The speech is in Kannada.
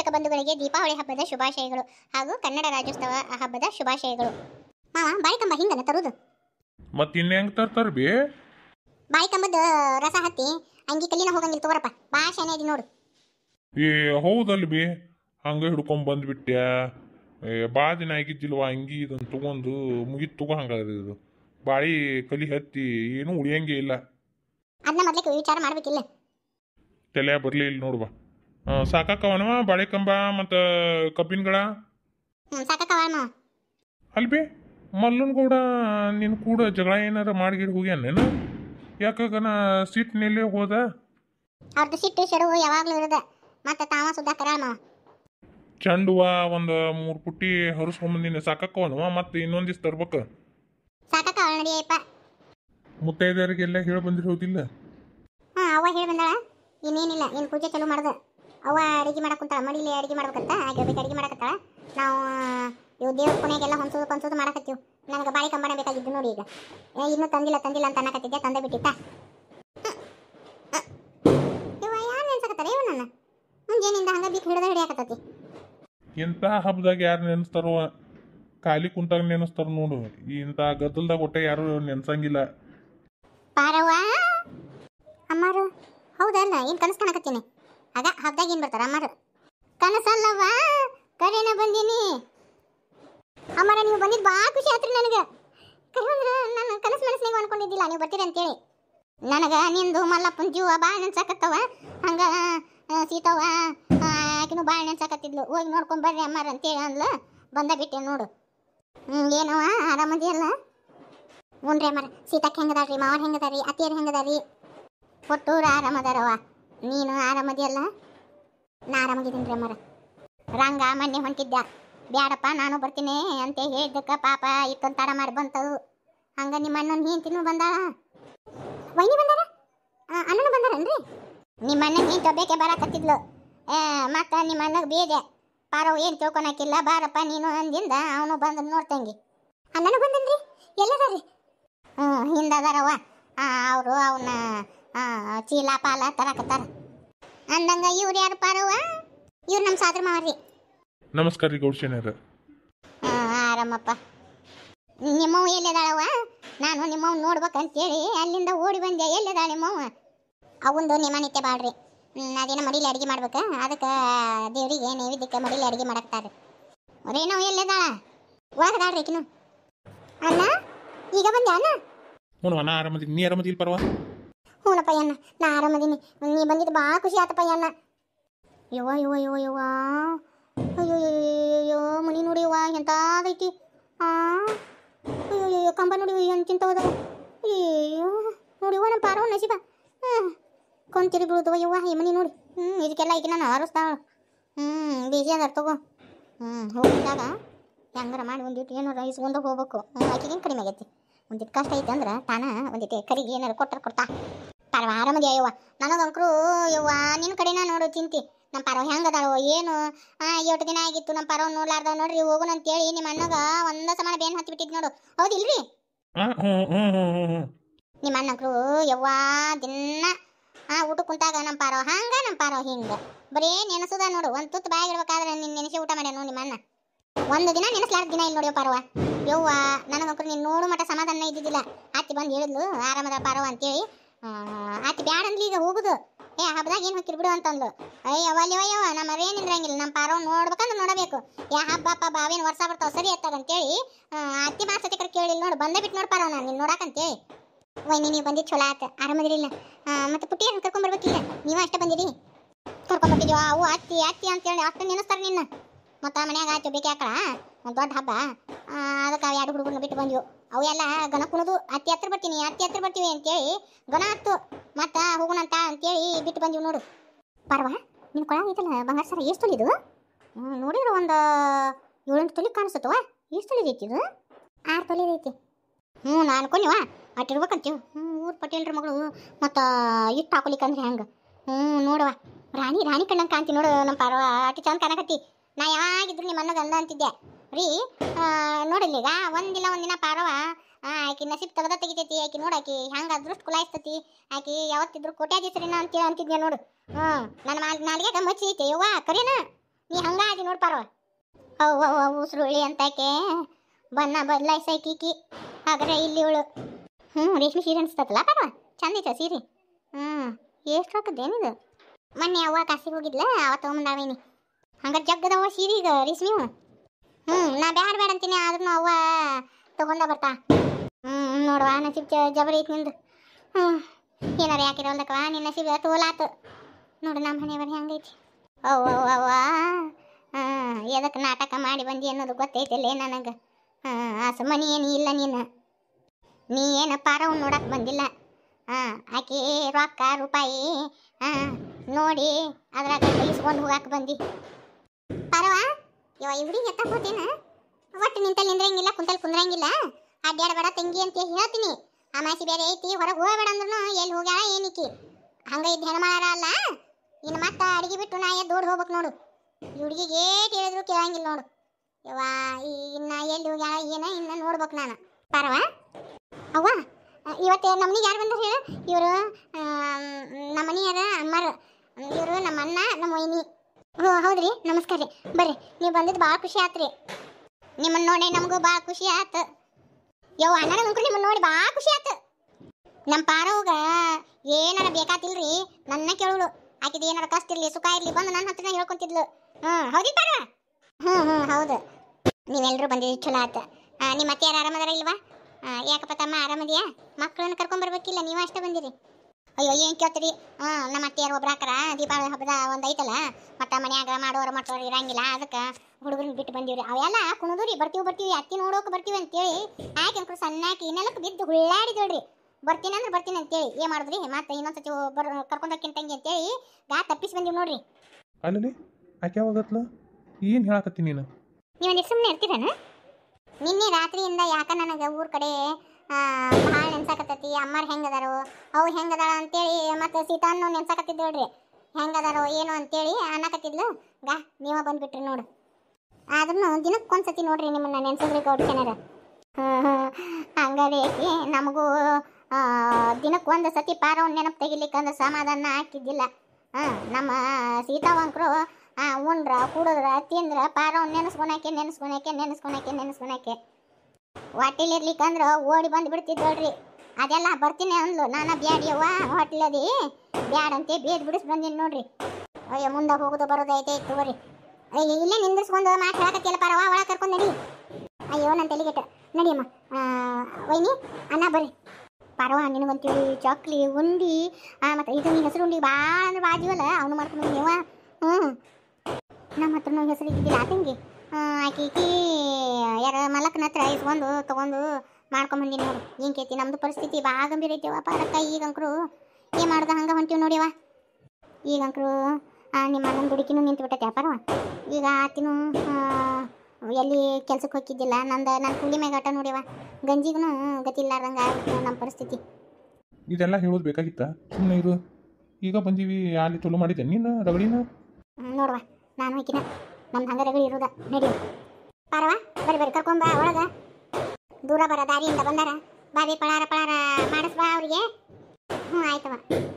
ವೀಕ್ಷಕ ಬಂಧುಗಳಿಗೆ ದೀಪಾವಳಿ ಹಬ್ಬದ ಶುಭಾಶಯಗಳು ಹಾಗೂ ಕನ್ನಡ ರಾಜ್ಯೋತ್ಸವ ಹಬ್ಬದ ಶುಭಾಶಯಗಳು. ಮಾವ ಬಾಯಿಕಂಬ ಹಿಂಗನ ತರುದು ಮತ್ತೆ ಇನ್ನು ಹೆಂಗ್ ತರ್ತಾರ ಬಿ? ಬಾಯಿಕಂಬದ ರಸ ಹತ್ತಿ ಅಂಗಿ ಕಲ್ಲಿನ ಹೋಗಂಗಿಲ್ಲ ತಗೋರಪ್ಪ, ಭಾಷೆನೇ ಅದಿ ನೋಡು. ಏ ಹೌದಲ್ ಬಿ, ಹಂಗ ಹಿಡ್ಕೊಂಡ್ ಬಂದ್ಬಿಟ್ಟ್ಯಾ, ಬಾ ದಿನ ಆಗಿದ್ದಿಲ್ವಾ ಅಂಗಿ, ಇದನ್ನು ತಗೊಂಡು ಮುಗಿದು ತಗೋ. ಹಂಗಾದ್ರೆ ಇದು ಬಾಳಿ ಕಲಿ ಹತ್ತಿ ಏನೂ ಉಳಿಯಂಗೆ ಇಲ್ಲ, ಅದನ್ನ ಮೊದಲಿಗೆ ವಿಚಾರ ಮಾಡಬೇಕಿಲ್ಲ, ತಲೆ ಬರಲಿ ಇಲ್ಲ ನೋಡುವ. ಸಾಕಾಕವನವ ಬಾಳೆಕಂಬ ಮತ್ತು ಕಬ್ಬಿನಗಳ ಅಲ್ಬಿ. ಮಲ್ಲನ್ಗೌಡ ನಿನ್ನ ಕೂಡ ಜಗಳ ಏನಾರ ಮಾಡಿಗಿಡ್ ಹೋಗ್ಯಾನೇನು? ಯಾಕಾಗ ನಾ ಸಿಟ್ಟಿನಲ್ಲಿ ಹೋದ, ಅವ್ರದ್ದು ಸಿಟ್ಟು ಶೆಡವು ಯಾವಾಗಲೂ ಇರದ, ಮತ್ತೆ ತಾವ ಸುಧಾಕರ ಚಂಡುವ ಒಂದು 3 ಪುಟ್ಟಿ ಹರಿಸ್ಕೊಂಬಂದಿನ. ಸಾಕಾಕವನವ ಮತ್ತೆ ಇನ್ನೊಂದಿಷ್ಟು ತರ್ಬೇಕು. ಮುತ್ತೈದರಿಗೆಲ್ಲ ಹೇಳಿ ಬಂದಿರ ಹೋದಿಲ್ಲ? ಹಾಂ ಅವ್ವ ಹೇಳಿ ಬಂದಾಳ, ಇನ್ನೇನಿಲ್ಲ. ಏನು ಪೂಜೆ ಚಲೋ ಮಾಡ್ದೆ, ಅವ್ವ ಅಡುಗೆ ಮಾಡಕ್ಕಂತಾಳ, ಮಡಿಲಿ ಅಡುಗೆ ಮಾಡ್ಬೇಕಂತ ಆಗಿರ್ಬೇಕು, ಅಡುಗೆ ಮಾಡಕತ್ತಾಳ. ನಾವು ಇವು ದೇವ್ರ ಕೊನೆಗೆಲ್ಲ ಹೊಂಸೋದು ಮಾಡಕತ್ತೀವಿ. ನನಗೆ ಬಾಳೆ ಕಂಬನೇ ಬೇಕಾಗಿದ್ದು ನೋಡಿ. ಈಗ ಇನ್ನೂ ತಂದಿಲ್ಲ ಅಂತ ಅನ್ನಕತ್ತಿದ್ದೆ, ತಂದೆ ಬಿಟ್ಟಿತ್ತಾ? ಇವ ಯಾರು ನೆನ್ಸಕತ್ತಾರ ಇವ ನನ್ನ ಮುಂಜಾನಿಂದ ಹಂಗೆ ಬಿಟ್ಟು ಹಿಡಿದ ಹಿಡಿಯಾಕತ್ತತಿ. ಎಂಥ ಹಬ್ಬದಾಗ ಯಾರು ನೆನೆಸ್ತಾರೋ, ಖಾಲಿ ಕುಂತಾಗ ನೆನೆಸ್ತಾರ ನೋಡು, ಇಂಥ ಗದ್ದಲ್ದಾಗ ಒಟ್ಟೆ ಯಾರು ನೆನೆಸಂಗಿಲ್ಲ. ಪಾರವ್ವ ಅಮ್ಮಾರು ಹೌದಲ್ಲ, ಏನು ಕನಸು ಕಾಣಕತ್ತೀನಿ? ಆಗ ಹಬ್ಬದಾಗ ಏನು ಬರ್ತಾರ ಅಮ್ಮಾರು? ಕನಸಲ್ಲವ್ವ, ಕರೆನ ಬಂದೀನಿ ಅಮ್ಮಾರ. ನೀವು ಬಂದಿದ್ದು ಭಾಳ ಖುಷಿ ಆತ್ರಿ ನನಗೆ. ಕರೆಂದ್ರೆ ನಾನು ಕನಸು ಮನಸ್ಸಿನಾಗ ಅನ್ಕೊಂಡಿದ್ದಿಲ್ಲ ನೀವು ಬರ್ತೀರಿ ಅಂತೇಳಿ. ನನಗೆ ನಿಂದು ಮಲ್ಲಪ್ಪನ ಜೀವ ಭಾಳ ನೆನ್ಸಾಕತ್ತವ, ಹಂಗೆ ಸೀತವ್ವ ಆಕಿನೂ ಭಾಳ ನೆನ್ಸಾಕತ್ತಿದ್ಲು. ಹೋಗಿ ನೋಡ್ಕೊಂಡು ಬರ್ರಿ ಅಮ್ಮಾರ ಅಂತೇಳಿ ಅಂದ್ಲ, ಬಂದ ಬಿಟ್ಟೆ ನೋಡು. ಏನವ್ವ ಆರಾಮದಿಯಲ್ಲ? ಹ್ಞೂನ್ರಿ ಅಮ್ಮಾರ, ಸೀತಾಕ್ ಹೆಂಗದಾಳ್ರಿ, ಮಾವನ್ ಹೆಂಗದಾರಿ, ಅತ್ತಿಯರು ಹೆಂಗದಾರಿ, ಕೊಟ್ಟೂರು ಆರಾಮದಾರವ್ವ. ನೀನು ಆರಾಮದಿಯಲ್ಲ? ನಾ ಆರಾಮದಿದ್ದೀನಿ ರೀ ಅಮ್ಮಾರ. ರಂಗ ಮಣ್ಣೆ ಹೊಂಟಿದ್ದ, ಬ್ಯಾಡಪ್ಪ ನಾನು ಬರ್ತೀನಿ ಅಂತ ಹೇಳಿದ್ದಕ್ಕೆ ಪಾಪ ಇತ್ತೊಂದು ತಡ ಮಾಡಿ ಬಂತವು. ಹಂಗೆ ನಿಮ್ಮ ಅಣ್ಣನ ಹೆಂಡ್ತಿನೂ ಬಂದಾಳ, ವೈನಿ ಬಂದಾರ, ಅಣ್ಣನೂ ಬಂದಾರನ್ರಿ? ನಿಮ್ಮ ಅಣ್ಣನ ಹೆಂಡ್ತಿ ಒಬ್ಬಾಕೆ ಬರಕತ್ತಿದ್ಲು, ಮತ್ತು ನಿಮ್ಮ ಅಣ್ಣಗೆ ಬೇಜೆ ಪಾರವು ಏನು ತಿಳ್ಕೊಳಕಿಲ್ಲ, ಬಾರಪ್ಪ ನೀನು ಅಂದಿಂದ ಅವನು ಬಂದು ನೋಡ್ತಂಗಿ. ಅಣ್ಣನೂ ಬಂದನ್ರಿ? ಎಲ್ಲದಾರಿ? ಹ್ಞೂ ಹಿಂದದಾರವ್ವ, ಅವರು ಅವನ್ನ ಚೀಲ ಪಾಲ ತರಕತ್ತಾರ. ಅಂದಂಗ ಇವ್ರು ಯಾರು ಪಾರವ್ವ? ಇವ್ರು ನಮ್ಮ ಸಾದ್ರ ಮಾವ್ರಿ. ನಮಸ್ಕಾರ ರೀ ಗೌಡ್ಸೇನರ. ಆರಾಮಪ್ಪ. ನಿಮ್ಮವ್ ಎಲ್ಲಿದಾಳವ್ವ? ನಾನು ನಿಮ್ಮವ್ ನೋಡ್ಬೇಕಂತೇಳಿ ಅಲ್ಲಿಂದ ಓಡಿ ಬಂದೆ. ಎಲ್ಲಿದಾಳ ನಿಮ್ಮವ್ವ? ಅವೊಂದು ನಿಮಾನಿತ್ಯ ಬಾಳ್ರಿ, ಅದೇನೋ ಮಡಿಲಿ ಅಡುಗೆ ಮಾಡ್ಬೇಕು, ಅದಕ್ಕೆ ದೇವ್ರಿಗೆ ನೈವೇದ್ಯಕ್ಕೆ ಮಡಿಲಿ ಅಡುಗೆ ಮಾಡಕ್ತಾರೆ ರೀ. ನಾವು ಎಲ್ಲಿದಾಳ? ಒಳಗದಾಳ್ರಿ ಕಿನು. ಅಣ್ಣ ಈಗ ಬಂದೆ ಅಣ್ಣ? ಹ್ಞೂ ಅಣ್ಣ ಆರಾಮದಿನಿ, ನೀ ಆರಾಮದಿಲ್ಲ ಪರ್ವ? ಹ್ಞೂನಪ್ಪ ಅಣ್ಣ ನಾ ಆರಾಮದೀನಿ, ನೀ ಬಂದಿದ್ದು ಭಾಳ ಖುಷಿ ಆತಪ್ಪ ಅಣ್ಣ. ಯವ್ವ ಯವ್ವ ಯವ್ವ ಯವ್ವ ಅಯ್ಯೋ ಅಯ್ಯೋ ಮಣಿ ನೋಡಿ ಯವ್ವ ಎಂಥದೈತಿ, ಅಯ್ಯೋ ಅಯ್ಯೋ ಕಂಬ ನೋಡಿ ಎಂತಿಂತ ಹೋದವ. ಅಯ್ಯೋ ನೋಡಿವ್ವ ನಮ್ಮ ಪಾರವ ನಸೀಬ ಕೊಂತಿರಿ ಬಿಡುದವ ಯವ್ವ ಈ ಮಣಿ ನೋಡಿ. ಇದಕ್ಕೆಲ್ಲ ಈಗ ನಾನು ಆರಿಸ್ತಾಳು. ಬಿಸಿ ಅದಾರ ತಗೋ. ಹೋಗಿದ್ದಾಗ ಹೆಂಗಾರ ಮಾಡಿ ಒಂದಿಟ್ಟು ಏನಾರ ಇಸ್ಕೊಂಡ ಹೋಗ್ಬೇಕು. ಆಕಿಗೇನು ಕಡಿಮೆ ಆಗೈತಿ, ಒಂದಿಟ್ಟು ಕಷ್ಟ ಐತೆ ಅಂದ್ರೆ ತಾನ ಒಂದಿಟ್ಟು ಕರಿಗೆ ಏನಾರು ಕೊಟ್ಟರೆ ಕೊಡ್ತಾ. ಪಾರವ ಆರಾಮದಿ ಯವ್ವ? ನನಗಂಕರು ಯವ್ವ ನಿನ್ನ ಕಡೆನ ನೋಡು ಚಿಂತಿ. ನಮ್ಮ ಪಾರವ ಹೆಂಗದಾಳೋ ಏನು, ಎಷ್ಟು ದಿನ ಆಗಿತ್ತು ನಮ್ಮ ಪಾರವ ನೋಡ್ಲಾರ್ದವ್ ನೋಡ್ರಿ ಹೋಗುಣ ಅಂತೇಳಿ ನಿಮ್ಮ ಅಣ್ಣಗ ಒಂದ ಸಮಾನ ಬೇನ್ ಹತ್ತಿ ಬಿಟ್ಟಿದ್ ನೋಡು, ಹೌದಿಲ್ರಿ? ನಿಮ್ಮ ಅಣ್ಣಂಕರು ಯವ್ವ ದಿನ ಊಟ ಕುಂತಾಗ ನಮ್ಮ ಪಾರವ ಹಂಗ ನಮ್ಮ ಪಾರವ ಹಿಂಗ ಬರೀ ನೆನೆಸೋದ ನೋಡು. ಒಂದು ತುತ್ತು ಬಾಯಾಗಿರ್ಬೇಕಾದ್ರೆ ನಿನ್ನ ನೆನೆಸಿ ಊಟ ಮಾಡ್ಯಾನು ನಿಮ್ಮ ಅಣ್ಣ, ಒಂದು ದಿನ ನೆನೆಸ್ಲಾರ್ದ ದಿನ ಇಲ್ಲಿ ನೋಡಿಯೋ ಪಾರವ. ಯವ್ವ ನನಗಂಕರು ನೀನು ನೋಡು ಮಠ ಸಮಾಧಾನ ಇದ್ದಿದ್ದಿಲ್ಲ. ಆತಿ ಬಂದು ಹೇಳಿದ್ಲು ಆರಾಮದ ಪಾರವ ಅಂತೇಳಿ, ಆತಿ ಬ್ಯಾಡ ಅಂದ್ಲಿ ಈಗ ಹೋಗುದು. ಏ ಹಬ್ಬದಾಗ ಏನು ಹೊಕ್ಕಿರ್ ಬಿಡು ಅಂತಂದ್ಲು. ಅಯ್ಯವ್ವ ಅಲ್ಲಿವಯ್ಯವ್ವ ನಮ್ಮ ಅವೇನು ನಿಂದ್ರಂಗಿಲ್ಲ, ನಮ್ಮ ಪಾರವ ನೋಡ್ಬೇಕಂದ್ರೆ ನೋಡಬೇಕು. ಯಾ ಹಬ್ಬಪ್ಪ ಬಾವೇನು ವರ್ಷ ಬರ್ತಾವ ಸರಿ ಎತ್ತಾಗಂತೇಳಿ ಅತ್ತಿ ಮಾಸತಿ ಕಡೆ ಕೇಳಿಲ್ಲ ನೋಡು, ಬಂದೇ ಬಿಟ್ಟು ನೋಡು ಪಾರವ ನಾನು ನಿನ್ನ ನೋಡಕಂತೇಳಿ. ವೈನಿ ನೀವು ಬಂದಿದ್ದು ಚೊಲೋ ಆತ, ಆರಾಮದಿರಿಲ್ಲ. ಮತ್ತು ಪುಟ್ಟಿ ಹಂಗೆ ಕರ್ಕೊಂಡ್ಬರ್ಬೇಕಿಲ್ಲ, ನೀವೇ ಅಷ್ಟೇ ಬಂದಿರಿ ಕರ್ಕೊಂಡ್ಬರ್ತಿದ್ವಿ. ಅವು ಅತ್ತಿ ಅತ್ತಿ ಅಂತೇಳಿ ಅಷ್ಟು ನೆನೆಸ್ತಾರೆ ನಿನ್ನ. ಮತ್ತು ಮನ್ಯಾಗ ಆಯ್ತು ಬೇಕೆ ಹಾಕಳ ಒಂದು ದೊಡ್ಡ ಹಬ್ಬ, ಅದಕ್ಕೆ ಅವು 2 ಹುಡುಗರನ್ನ ಬಿಟ್ಟು ಬಂದ್ವು. ಅವು ಎಲ್ಲ ಗನ ಕುಣದು ಅತ್ತಿ ಹತ್ರ ಬರ್ತೀನಿ ಅತ್ತಿ ಹತ್ರ ಬರ್ತೀವಿ ಅಂತೇಳಿ ಗನ ಹತ್ತು, ಮತ್ತು ಹೋಗೋಣಂತ ಅಂತೇಳಿ ಬಿಟ್ಟು ಬಂದೀವಿ ನೋಡು. ಪರ್ವಾ ನಿನ್ನ ಕೊಳಾಗೈತಲ್ಲ ಬಂಗಾರ ಸರ ಎಷ್ಟು ತೊಲಿದು? ನೋಡಿದ್ರು ಒಂದು 7-8 ತೊಲಿ ಕಾಣಿಸುತ್ತವ. ಎಷ್ಟು ತೊಲಿದೈತಿ ಇದು? 6 ತೊಲಿದೈತಿ. ಹ್ಞೂ ನಾನು ಅನ್ಕೊಂಡಿವ ಅಟ್ಟಿರ್ಬೇಕಂತೀವಿ. ಊರು ಪಟೇಲ್ರ ಮಗಳು ಮತ್ತು ಇಟ್ಟು ಹಾಕೊಲಿಕ್ಕಂದ್ರೆ ಹೆಂಗೆ? ನೋಡುವ ರಾಣಿ ರಾಣಿ ಕಣ್ಣಂಗೆ ಕಾಣ್ತಿ ನೋಡು ನಮ್ಮ ಪಾರವ, ಅಟ್ಟಿ ಚಂದ ಕಾಣಕತ್ತಿ. ನಾ ಯಾವಾಗಿದ್ರು ನಿಮ್ಮ ಅಣ್ಣಗೆ ಅಂದ ಅಂತಿದ್ದೆ ರೀ. ನೋಡಲ್ಲಿಗ ಒಂದಿಲ್ಲ ಒಂದಿನ ಪಾರವ ಆಕೆ ನಸೀಬ್ ತೆಗೆದ ತೆಗಿತೈತಿ. ಆಕೆ ನೋಡಾಕಿ ಹೆಂಗೆ ಅದೃಷ್ಟ ಕುಲಾಯಿಸ್ತೈತಿ. ಆಕೆ ಯಾವತ್ತಿದ್ರು ಕೋಟ್ಯಾಧೀಶರಿನ ಅಂತೇಳಿ ಅಂತಿದ್ದೆ ನೋಡು. ನನ್ನ ನಾಲ್ಗೆ ಗಮ್ಮಚ್ಚಿ ಐತೆ ಯವ್ವ ಕರೇನ. ನೀ ಹಂಗ ಅದಿ ನೋಡ್ ಪಾರೋ. ಅವ್ವ ಅವ್ವ ಉಸುರುಳಿ ಅಂತಕ್ಕೆ ಬಣ್ಣ ಬದಲಾಯಿಸೈಕಿ ಹಾಗಾದ್ರೆ ಇಲ್ಲಿ ಇವಳು ರೇಷ್ಮೆ ಸೀರೆ ಅನಿಸ್ತಲ್ಲ ಪಾರೋ, ಚಂದ ಐತ ಸೀರೆ. ಎಷ್ಟು ಹಾಕದೇನಿದು? ಮೊನ್ನೆ ಅವ್ವ ಕಾಸಿಗೆ ಹೋಗಿದ್ಲ, ಅವತ್ತು ತಗೊಂಬಂದಾವೇನಿ. ಹಂಗಾರೆ ಜಗ್ಗದವ ಸೀರೆ ಈಗ ರೇಷ್ಮೆ. ನಾ ಬ್ಯಾಡ ಬ್ಯಾಡ ಅಂತೀನಿ, ಆದ್ರೂ ಅವ್ವ ತಗೊಂಡ ಬರ್ತಾ. ನೋಡುವ ನಸೀಬ್ ಜಬರಿ ಐತಿ ನಿಂದು. ಏನಾರ ಯಾಕಿರೋಲ್ದಕ್ಕ ನಿನ್ನ ನಸೀಬ್ ತೋಲಾತು ನೋಡು. ನಮ್ಮ ಮನೆ ಬರೀ ಹಂಗೈತಿ. ಅವ್ವ ಅವ್ವ ಎದಕ್ಕೆ ನಾಟಕ ಮಾಡಿ ಬಂದಿ ಅನ್ನೋದು ಗೊತ್ತೈತಿಲ್ಲೇ ನನಗೆ. ಆ ಸುಮ್ಮನೆ ಏನು ಇಲ್ಲ ನೀನು, ನೀ ಏನು ಪಾರವ್ ನೋಡಕ್ಕೆ ಬಂದಿಲ್ಲ. ಆಕೆ ರೊಕ್ಕ ರೂಪಾಯಿ ನೋಡಿ ಅದ್ರಾಗ ಇಸ್ಕೊಂಡು ಹೋಗಕ್ಕೆ ಬಂದು ಪರವ ಇವ ಇವ್ರಿಗೆ ಎತ್ತಕ್ಕೆ ಹೋತೇನ. ಒಟ್ಟು ನಿಂತಲ್ಲಿ ನಿಂದ್ರಂಗಿಲ್ಲ, ಕುಂತಲ್ಲಿ ಕುಂದ್ರಂಗಿಲ್ಲ. ಅಡ್ಡಾಡಬೇಡ ತಂಗಿ ಅಂತ ಹೇಳ್ತೀನಿ. ಆ ಮಾಸಿ ಬೇರೆ ಐತಿ, ಹೊರಗೆ ಹೋಗಬೇಡ ಅಂದ್ರೂ ಎಲ್ಲಿ ಹೋಗ್ಯಾಳ ಏನಿಕ್ಕಿ? ಹಂಗ ಇದ್ದ ಹೆಣ್ಮಾರ ಅಲ್ಲ ಇನ್ನು. ಮತ್ತೆ ಅಡುಗೆ ಬಿಟ್ಟು ನಾ ಎದ್ದು ದೂರ ಹೋಗ್ಬೇಕು ನೋಡು. ಹುಡುಗಿಗೆ ಏಟ್ ಹೇಳಿದ್ರು ಕೇಳಂಗಿಲ್ಲ ನೋಡು. ಯವ್ವ ಈ ಇನ್ನು ಎಲ್ಲಿ ಹೋಗ್ಯಾಳ ಏನ ಇನ್ನು ನೋಡ್ಬೇಕು ನಾನು. ಪರವ ಅವ್ವ ಇವತ್ತು ನಮ್ಮನಿಗೆ ಯಾರು ಬಂದ್ರು ಹೇಳು? ಇವರು ನಮ್ಮ ಮನೆಯಾರ ಅಮ್ಮರು, ಇವರು ನಮ್ಮ ಅಣ್ಣ, ನಮ್ಮ ವೈನಿ. ಹ್ಞೂ ಹೌದ್ರಿ, ನಮಸ್ಕಾರ ರೀ, ಬರ್ರಿ. ನೀವು ಬಂದಿದ್ದು ಭಾಳ ಖುಷಿ ಆಯ್ತು ರೀ. ನಿಮ್ಮನ್ನು ನೋಡಿ ನಮಗೂ ಭಾಳ ಖುಷಿ ಆಯ್ತು. ಯವ್ವ ಅಣ್ಣನ ಅಂಕರು ನಿಮ್ಮನ್ನು ನೋಡಿ ಭಾಳ ಖುಷಿ ಆಯ್ತು. ನಮ್ಮ ಪಾರವ್ಗ ಏನಾರ ಬೇಕಾತಿಲ್ರಿ, ನನ್ನ ಕೇಳೋಳು. ಆಕಿದು ಏನಾರ ಕಷ್ಟ ಇರಲಿ ಸುಖ ಇರಲಿ ಬಂದು ನನ್ನ ಹತ್ತಿರ ಹೇಳ್ಕೊತಿದ್ಲು. ಹೌದಿ ಪಾರ? ಹೌದು. ನೀವೆಲ್ಲರೂ ಬಂದಿದ್ದು ಚಲೋ ಆಯ್ತು. ನಿಮ್ಮ ಅತ್ತೆ ಯಾರು ಆರಾಮದಾರ ಇಲ್ವಾ? ಯಾಕಪ್ಪ ತಮ್ಮ ಆರಾಮದಿಯಾ? ಮಕ್ಕಳನ್ನು ಕರ್ಕೊಂಡ್ಬರ್ಬೇಕಿಲ್ಲ, ನೀವು ಅಷ್ಟೇ ಬಂದಿರಿ. ಅಯ್ಯೋ ಏನು ಕೇಳ್ತೀರಿ? ನಮ್ಮ ಅತ್ತೆ ಯಾರು ಒಬ್ರು ಹಾಕರ ದೀಪಾವಳಿ ಹಬ್ಬದ ಒಂದು ಐತಲ್ಲ, ಮತ್ತು ಮನೆಯಾಗ ಮಾಡೋರು ಮಟ್ಟೋರು ಇರಂಗಿಲ್ಲ, ಅದಕ್ಕೆ ಹುಡುಗರನ್ನ ಬಿಟ್ಟು ಬಂದಿವ್ರಿ. ಅವೆಲ್ಲ ಕುಣದೂರಿ, ಬರ್ತೀವಿ ಅತ್ತೆ ನೋಡೋಕೆ ಬರ್ತೀವಿ ಅಂತೇಳಿ ಆಕೆ ಅಂಕರು ಸಣ್ಣಾಕಿ ನೆಲಕ್ಕೆ ಬಿದ್ದು ಹುಳ್ಳಾಡಿದಳ್ರಿ. ಬರ್ತೀನಿ ಅಂದ್ರೆ ಬರ್ತೀನಿ ಅಂತೇಳಿ ಏನು ಮಾಡಿದ್ರಿ ಮತ್ತೆ ಇನ್ನೊಂದ್ಸತಿ ಬರ್ ಕರ್ಕೊಂಡೋಕ್ಕಿಂತಂಗೆ ಅಂತೇಳಿ ಗಾ ತಪ್ಪಿಸಿ ಬಂದೀವಿ ನೋಡ್ರಿ. ಅಲ್ಲಿ ಆಕೆ ಯಾವಾಗತ್ಲ ಏನು ಹೇಳಕತ್ತೀನಿ ನೀನು? ನೀವೊಂದು ಸುಮ್ಮನೆ ಇರ್ತೀರನ? ನಿನ್ನೆ ರಾತ್ರಿಯಿಂದ ಯಾಕೆ ನನಗೆ ಊರ ಕಡೆ ಭಾಳ ನೆನ್ಸಾಕತ್ತೈತಿ. ಅಮ್ಮಾರು ಹೆಂಗದಾರು, ಅವು ಹೆಂಗದಾಳ ಅಂತೇಳಿ ಮತ್ತು ಸೀತಾನು ನೆನ್ಸಾಕತ್ತಿದ್ದೇಳ್ರಿ. ಹೆಂಗದಾರೋ ಏನೋ ಅಂತೇಳಿ ಅನ್ನಕತ್ತಿದ್ಲು. ಗಾ ನೀವೇ ಬಂದುಬಿಟ್ರಿ ನೋಡು. ಆದ್ರೂ ದಿನಕ್ಕೊಂದ್ಸತಿ ನೋಡ್ರಿ ನಿಮ್ಮನ್ನು ನೆನ್ಸಿದ್ರಿ ಗೌಡ್ ಚೆನ್ನಾರ. ಹಂಗಾರೆ ನಮಗೂ ದಿನಕ್ಕೊಂದು ಸತಿ ಪಾರವ್ನ ನೆನಪು ತೆಗಿಲಿಕ್ಕಂದ್ರೆ ಸಮಾಧಾನ ಹಾಕಿದ್ದಿಲ್ಲ. ನಮ್ಮ ಸೀತಾವಂಕರು ಉಂಡ್ರ ಕುಡಿದ್ರ ತಿಂದ್ರ ಪಾರವ್ನ ನೆನೆಸ್ಕೊಳಕ್ಕೆ ಹೊಟ್ಟೆಲಿರ್ಲಿಕ್ಕಂದ್ರೆ ಓಡಿ ಬಂದು ಬಿಡ್ತಿದ್ದಳ್ರಿ. ಅದೆಲ್ಲ ಬರ್ತೀನಿ ಅಂದ್ಲು. ನಾನು ಬ್ಯಾಡಿಯವ್ವ ಹೊಟ್ಟೆಲದಿ ಬ್ಯಾಡಂತೆ ಬೇದ್ ಬಿಡಿಸಿ ಬಂದೀನಿ ನೋಡ್ರಿ. ಅಯ್ಯೋ ಮುಂದೆ ಹೋಗೋದು ಬರೋದು ಐತೆ ಐತೆ ತಗೋರಿ. ಅಯ್ಯೋ ಇಲ್ಲೇ ನಿಂದಿರ್ಸ್ಕೊಂಡು ಮಾತು ಹೇಳಕತ್ತಿಲ್ಲ ಪಾರವ್ವ, ಒಳಗೆ ಕರ್ಕೊಂಡು ನಡಿ. ಅಯ್ಯೋ ನನ್ನ ತಲೆಗೆಟ್ಟ ನಡಿಯಮ್ಮ. ವೈನಿ ಅನ್ನ ಬರ್ರಿ. ಪಾರವ್ವ ನಿನಗಂತೇಳಿ ಚಾಕ್ಲಿ ಉಂಡಿ ಮತ್ತು ಇದು ನೀನು ಹೆಸರು ಉಂಡಿ ಭಾಳ ಅಂದ್ರೆ ಬಾಜುವಲ್ಲ ಅವನು ಮಾಡ್ಕೊಂಡು ನೀವ. ನಮ್ಮ ಹತ್ರನೂ ಹೆಸರು ಇದ್ದಿದ್ದಿಲ್ಲ ಆತಂಗೆ. ಆಕೀಕಿ ಯಾರ ಮಲಕನ ಹತ್ರ ಇಸ್ಕೊಂಡು ತೊಗೊಂಡು ಮಾಡ್ಕೊಂಬಂದಿನಿ ನೋಡು. ಏನು ಕೇಳ್ತಿ? ನಮ್ಮದು ಪರಿಸ್ಥಿತಿ ಭಾಳ ಗಂಭೀರ ಐತಿವ ಪಾರಕ್ಕ. ಈಗ ಅಂಕರು ಏನು ಮಾಡ್ದೆ ಹಂಗೆ ಹೊಂಟೀವಿ ನೋಡಿವ. ಈಗ ಅಂಕರು ನಿಮ್ಮ ಅಣ್ಣನ ದುಡುಕಿನೂ ನಿಂತು ಬಿಟ್ಟೈತೆ ಪಾರವ್ವ. ಈಗ ಆತಿನೂ ಎಲ್ಲಿ ಕೆಲ್ಸಕ್ಕೆ ಹೋಗಿದ್ದಿಲ್ಲ. ನನ್ನ ಕೂಲಿ ಮೇಗಾಟ ನೋಡಿವ. ಗಂಜಿಗೂ ಗತಿಲ್ಲಾರ್ದಂಗೆ ಆಗ್ಬಿಟ್ಟು ನಮ್ಮ ಪರಿಸ್ಥಿತಿ. ಇದೆಲ್ಲ ಹೇಳೋದು ಬೇಕಾಗಿತ್ತ? ಸುಮ್ಮನೆ ಇದು ಈಗ ಬಂದೀವಿ ಅಲ್ಲಿ ಚಲೋ ಮಾಡಿದ್ದೆ ನೀನು ರಗಳಿನ ನೋಡುವ. ನಾನು ಹಾಕಿನ ನಮ್ಮ ಹಂಗ ರಗಳಿ ಇರೋದ ನಡೀವ. ಪಾರವ ಬರಿ ಬರಿ ಕರ್ಕೊಂಬ ಒಳಗೆ. ದೂರ ಬರ ದಾರಿಯಿಂದ ಬಂದಾರ ಬಾವಿ ಪಳಾರ ಪಳಾರ ಮಾಡಿಸ್ಬಾ ಅವ್ರಿಗೆ. ಆಯ್ತವ.